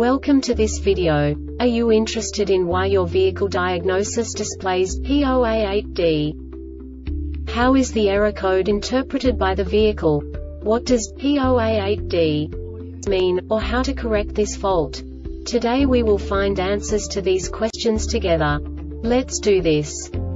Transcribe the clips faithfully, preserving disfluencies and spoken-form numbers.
Welcome to this video. Are you interested in why your vehicle diagnosis displays P zero A eight D? How is the error code interpreted by the vehicle? What does P zero A eight D mean, or how to correct this fault? Today we will find answers to these questions together. Let's do this.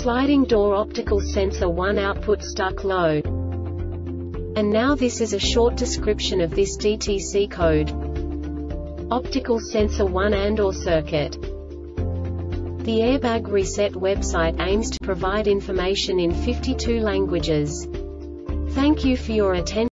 sliding door optical sensor one output stuck low. And now this is a short description of this D T C code. Optical sensor one and or circuit. The Airbag Reset website aims to provide information in fifty-two languages. Thank you for your attention.